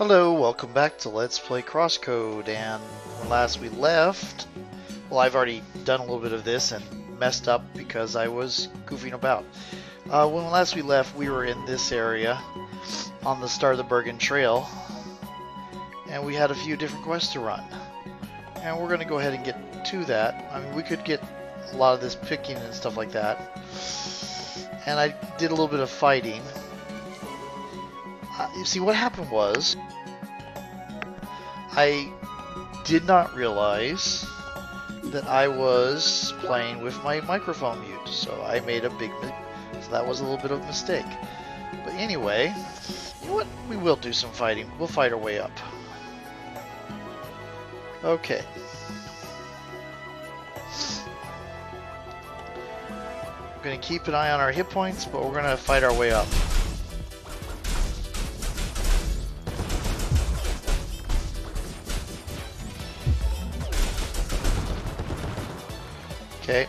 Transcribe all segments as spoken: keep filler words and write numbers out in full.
Hello, welcome back to Let's Play CrossCode, and when last we left, well, I've already done a little bit of this and messed up because I was goofing about. Uh, when last we left, we were in this area on the start of the Bergen Trail, and we had a few different quests to run. And we're going to go ahead and get to that. I mean, we could get a lot of this picking and stuff like that. And I did a little bit of fighting. You see, what happened was, I did not realize that I was playing with my microphone mute, so I made a big, so that was a little bit of a mistake. But anyway, you know what? We will do some fighting. We'll fight our way up. Okay. We're gonna keep an eye on our hit points, but we're gonna fight our way up. Okay.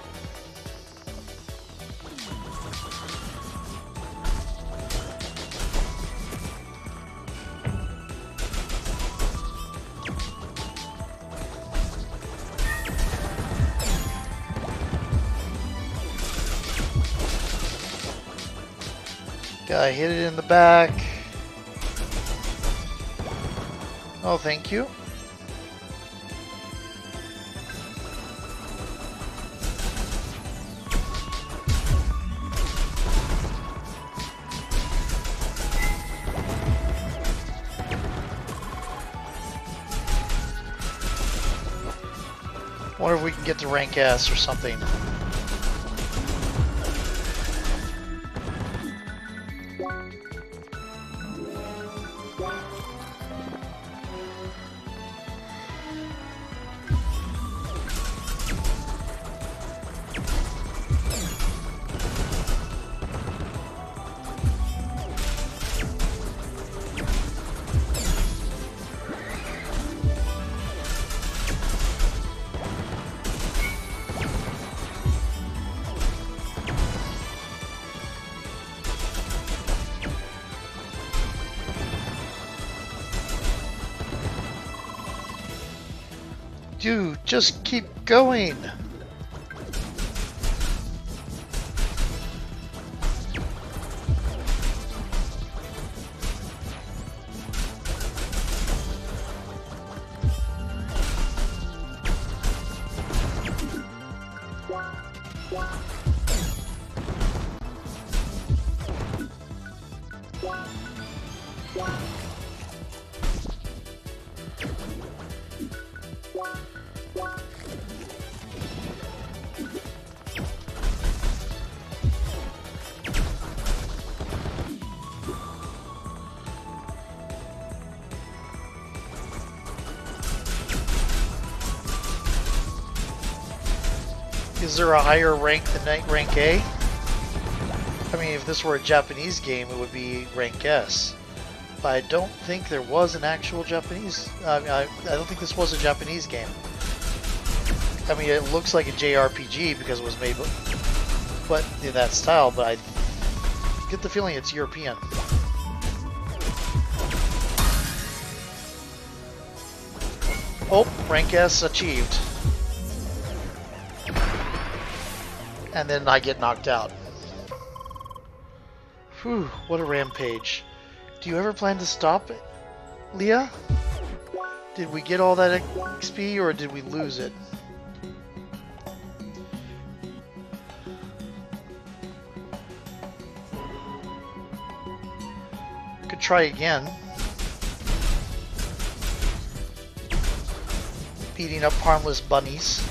Guy hit it in the back. Oh, thank you. Wonder if we can get to rank S or something. Dude, just keep going. Is there a higher rank than rank A? I mean, if this were a Japanese game, it would be rank S. But I don't think there was an actual Japanese... Uh, I, I don't think this was a Japanese game. I mean, it looks like a J R P G because it was made but in that style, but I get the feeling it's European. Oh, rank S achieved. And then I get knocked out. Whew, what a rampage. Do you ever plan to stop it, Leah? Did we get all that X P or did we lose it? Could try again. Beating up harmless bunnies.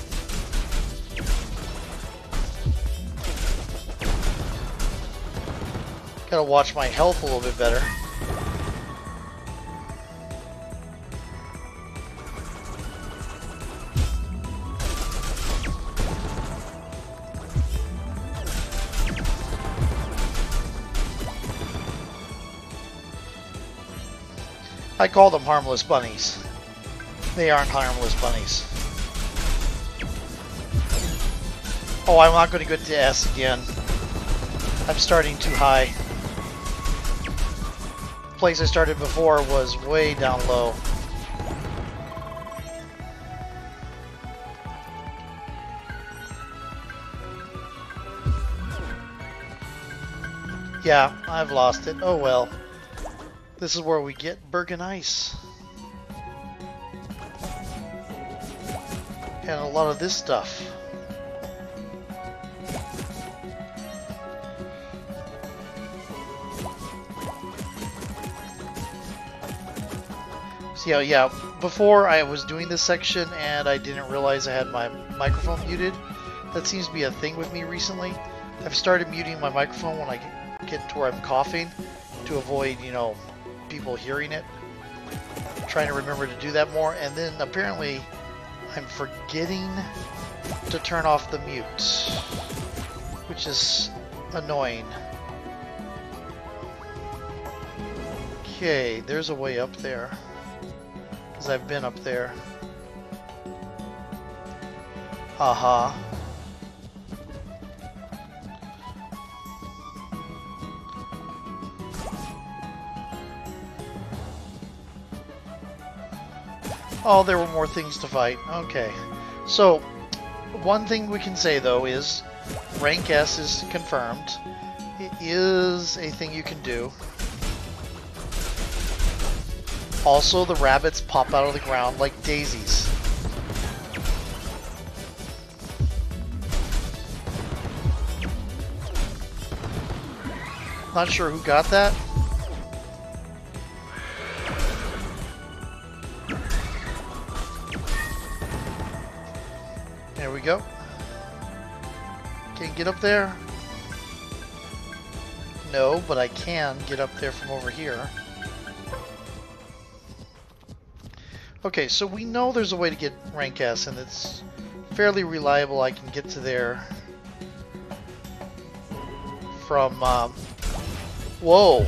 Gotta watch my health a little bit better. I call them harmless bunnies. They aren't harmless bunnies. Oh, I'm not going to get to S again. I'm starting too high. place I started before was way down low. Yeah, I've lost it. Oh well. This is where we get Bergen Ice. And a lot of this stuff. So yeah, yeah, before I was doing this section and I didn't realize I had my microphone muted. That seems to be a thing with me recently. I've started muting my microphone when I get to where I'm coughing to avoid, you know, people hearing it. I'm trying to remember to do that more, and then apparently I'm forgetting to turn off the mutes, which is annoying. Okay, there's a way up there, because I've been up there. Aha. Uh-huh. Oh, there were more things to fight. Okay. So, one thing we can say, though, is rank S is confirmed. It is a thing you can do. Also, the rabbits pop out of the ground like daisies. Not sure who got that. Go. Can't get up there? No, but I can get up there from over here. Okay, so we know there's a way to get rank S, and it's fairly reliable. I can get to there from... Um, whoa!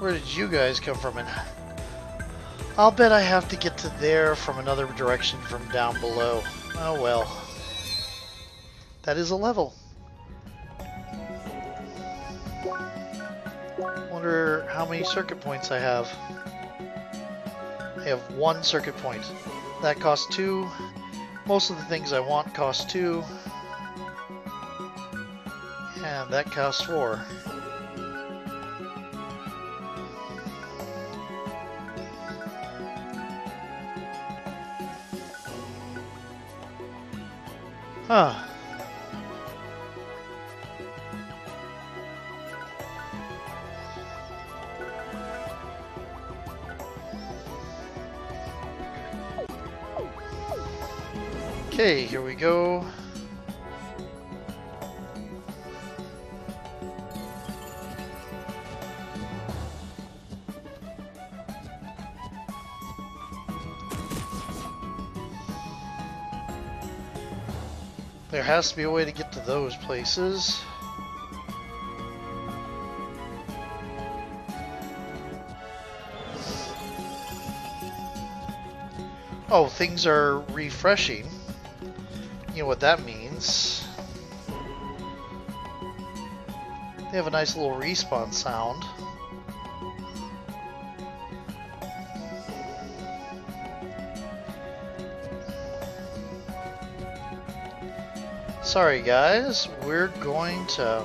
Where did you guys come from? And I'll bet I have to get to there from another direction from down below. Oh well. That is a level. Wonder how many circuit points I have. I have one circuit point. That costs two. Most of the things I want cost two. And that costs four. Huh. Okay, here we go. There has to be a way to get to those places. Oh, things are refreshing. You know what that means. They have a nice little respawn sound. Sorry guys, we're going to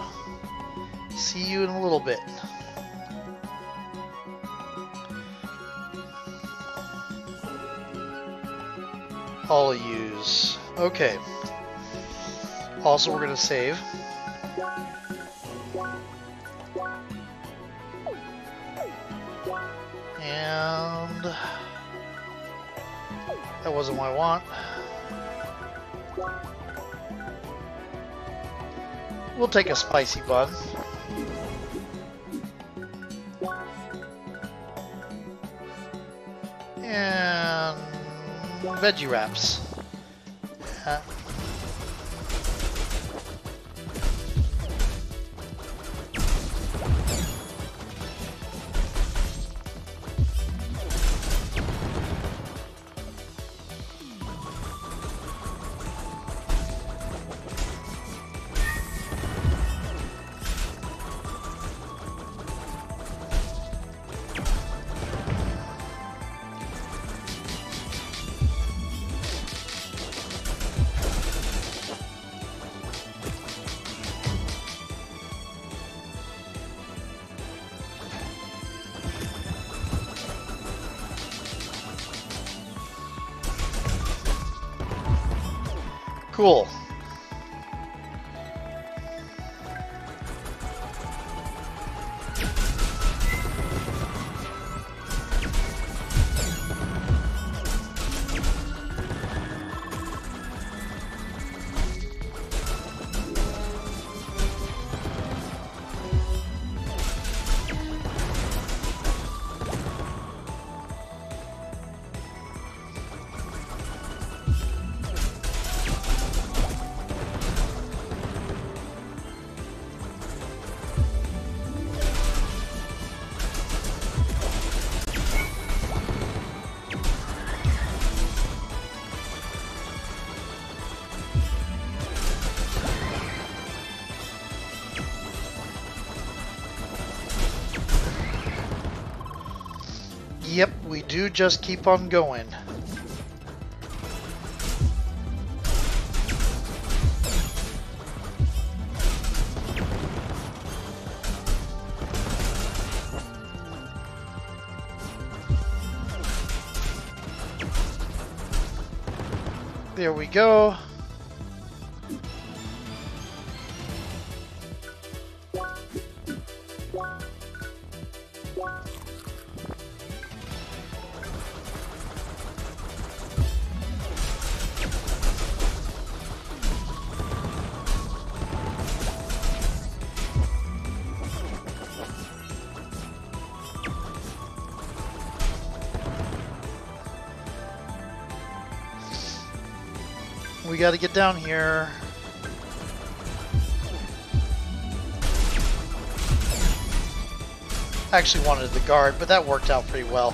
see you in a little bit. I'll use. Okay. Also, we're going to save. And that wasn't what I want. We'll take a spicy bun. And veggie wraps. Huh. Cool. Yep, we do just keep on going. There we go. We gotta get down here. I actually wanted the guard, but that worked out pretty well.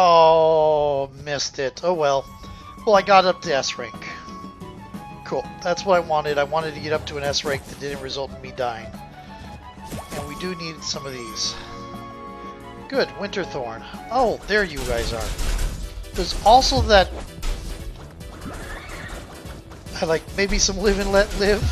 Oh, missed it. Oh well. Well, I got up to S rank. Cool. That's what I wanted. I wanted to get up to an S rank that didn't result in me dying. And we do need some of these. Good. Winterthorn. Oh, there you guys are. There's also that... I like maybe some live and let live.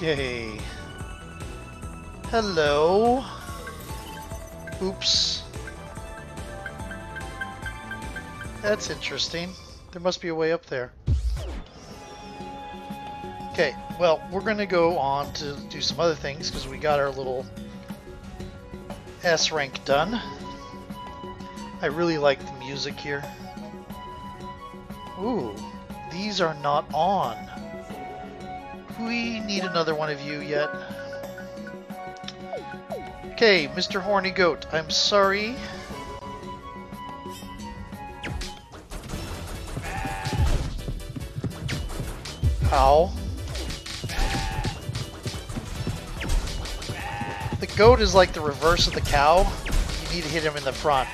Yay. Hello. Oops. That's interesting. There must be a way up there. Okay, well, we're going to go on to do some other things because we got our little S rank done. I really like the music here. Ooh, these are not on. We need another one of you yet. Okay, Mister Horny Goat, I'm sorry. Ow. The goat is like the reverse of the cow. You need to hit him in the front.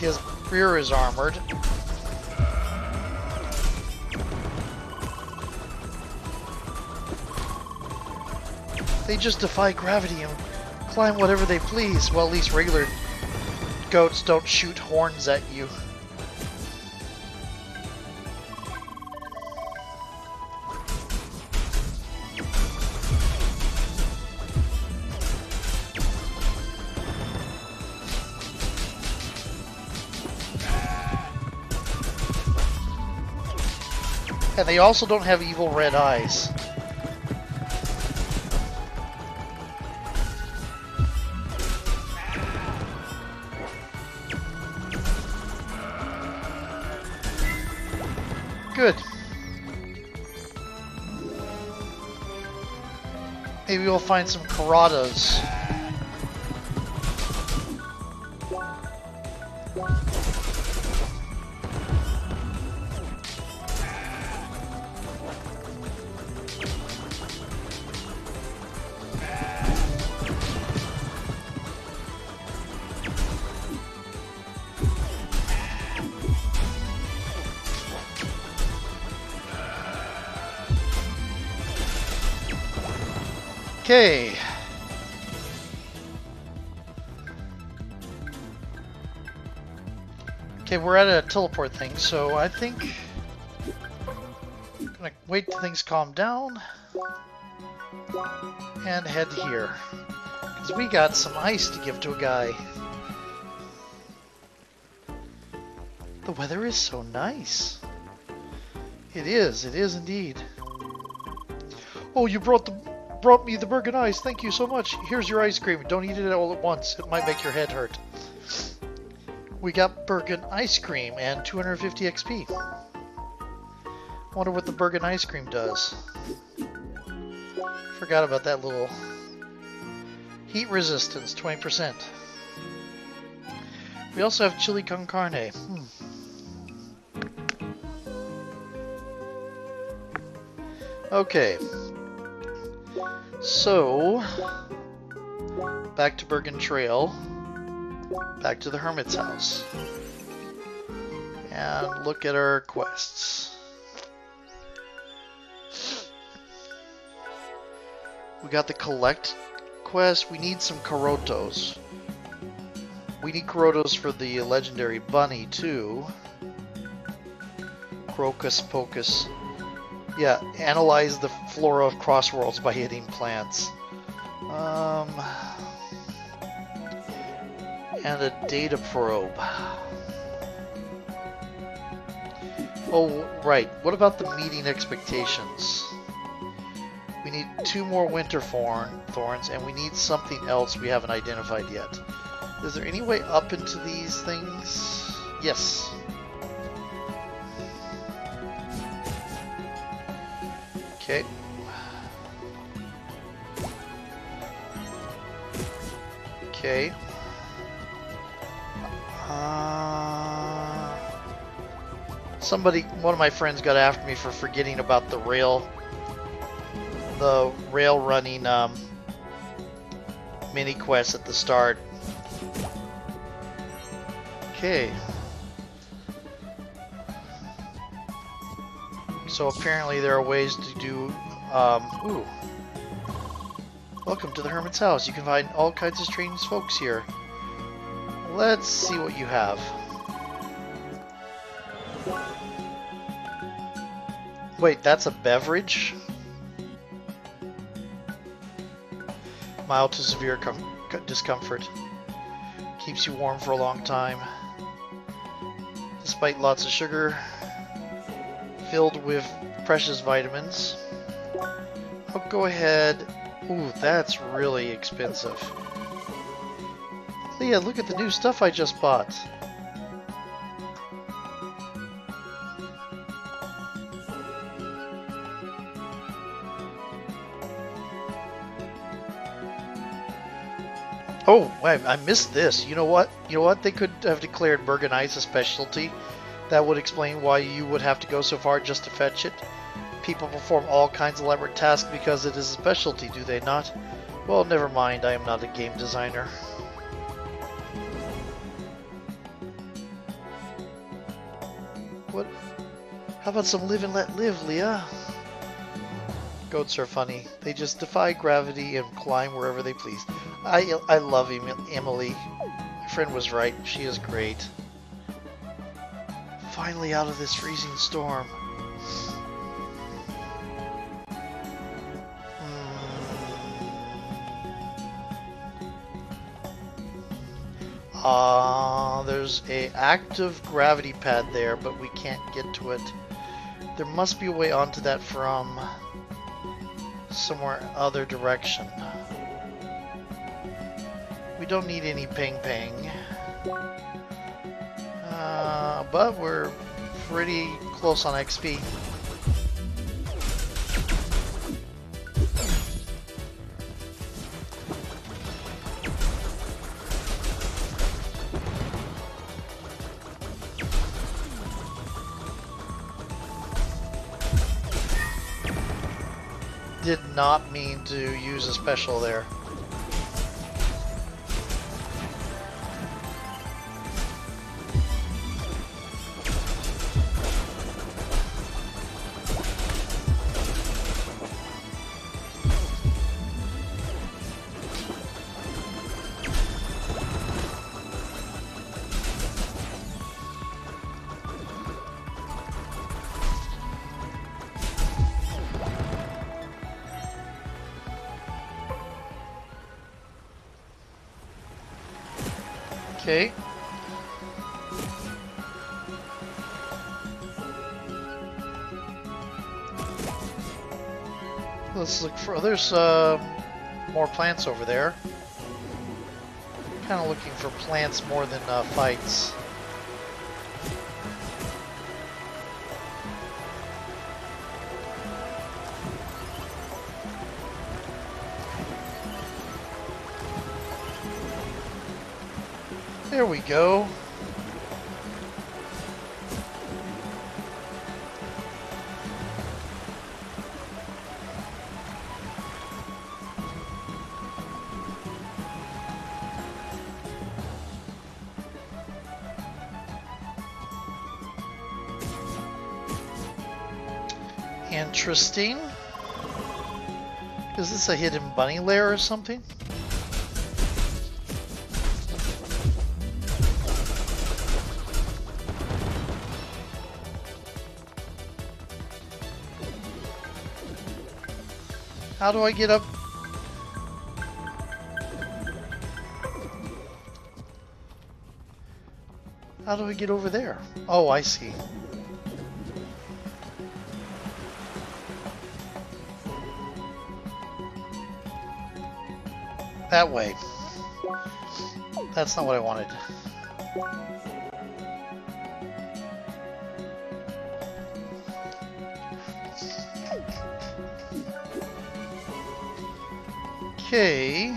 His rear is armored. They just defy gravity and climb whatever they please. Well, at least regular goats don't shoot horns at you. And they also don't have evil red eyes. Good. Maybe we'll find some Karatas. Okay. Okay, we're at a teleport thing, so I think I'm gonna wait till things calm down and head here. Because we got some ice to give to a guy. The weather is so nice. It is, it is indeed. Oh, you brought the brought me the Bergen Ice. Thank you so much. Here's your ice cream. Don't eat it all at once. It might make your head hurt. We got Bergen Ice Cream and two hundred fifty X P. Wonder what the Bergen Ice Cream does. Forgot about that little heat resistance, twenty percent. We also have chili con carne. Hmm. Okay. So, back to Bergen Trail. Back to the Hermit's House. And look at our quests. We got the collect quest. We need some Corotos. We need Karatas for the Legendary Bunny, too. Crocus Pocus. Yeah, analyze the flora of crossworlds by hitting plants. Um, and a data probe. Oh, right. What about the meeting expectations? We need two more Winterthorns, and we need something else we haven't identified yet. Is there any way up into these things? Yes. Okay. Okay. Uh, somebody, one of my friends got after me for forgetting about the rail, the rail running um, mini quest at the start. Okay, so apparently there are ways to do, um, ooh, welcome to the Hermit's House. You can find all kinds of strange folks here. Let's see what you have. Wait, that's a beverage? Mild to severe com discomfort. Keeps you warm for a long time. Despite lots of sugar, filled with precious vitamins. I'll go ahead. Ooh, that's really expensive. Leah, look at the new stuff I just bought. Oh, I missed this. You know what? You know what? They could have declared Bergen Ice a specialty. That would explain why you would have to go so far just to fetch it. People perform all kinds of elaborate tasks because it is a specialty, do they not? Well, never mind. I am not a game designer. What? How about some live and let live, Leah? Goats are funny. They just defy gravity and climb wherever they please. I, I love Emily. My friend was right. She is great. Finally out of this freezing storm. Ah, mm. uh, there's an active gravity pad there, but we can't get to it. There must be a way onto that from somewhere other direction. We don't need any ping-ping, uh, but we're pretty close on X P. Did not mean to use a special there. Okay. Let's look for, there's uh, more plants over there. Kind of looking for plants more than uh, fights. There we go. Interesting. Is this a hidden bunny lair or something? How do I get up? How do we get over there? Oh, I see. That way. That's not what I wanted. Okay.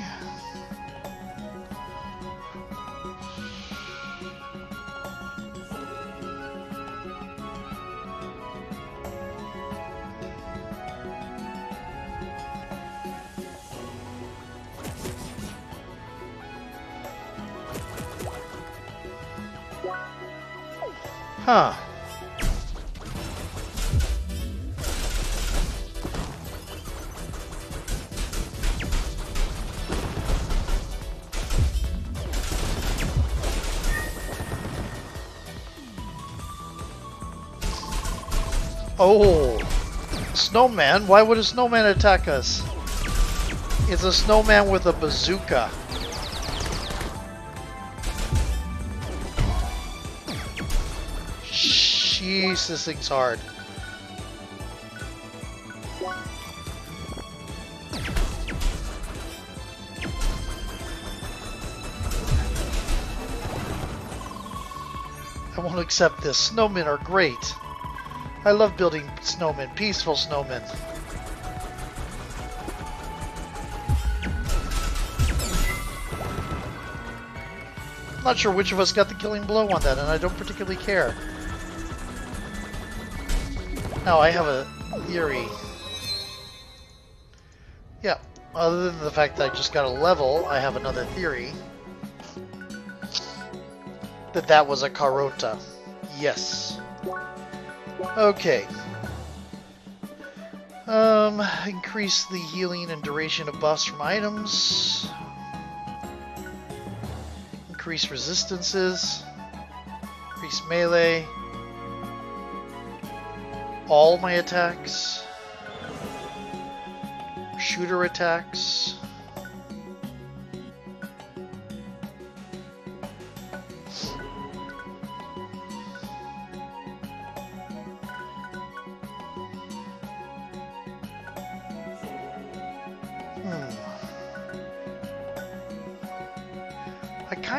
Huh. Oh, snowman. Why would a snowman attack us? It's a snowman with a bazooka. Jeez, this thing's hard. I won't accept this. Snowmen are great. I love building snowmen, peaceful snowmen. I'm not sure which of us got the killing blow on that, and I don't particularly care. Now I have a theory. Yeah, other than the fact that I just got a level, I have another theory. That that was a Karota. Yes. Okay. Um, increase the healing and duration of buffs from items. Increase resistances. Increase melee. All my attacks. Shooter attacks.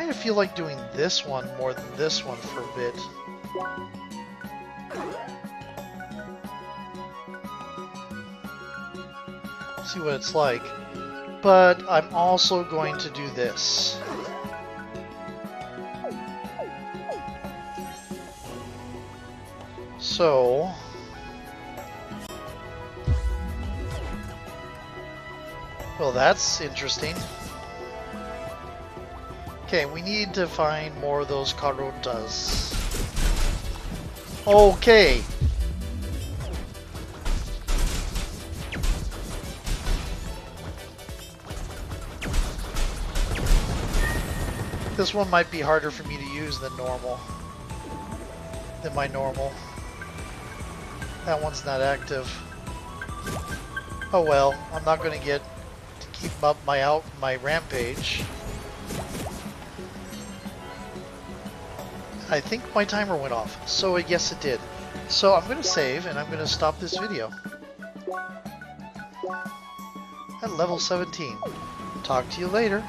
I feel like doing this one more than this one for a bit. See what it's like. But I'm also going to do this. So well, that's interesting. Okay, we need to find more of those Karotas. Okay. This one might be harder for me to use than normal. Than my normal. That one's not active. Oh well, I'm not going to get to keep up my out my rampage. I think my timer went off. So yes, it did. So I'm going to save and I'm going to stop this video. At level seventeen. Talk to you later.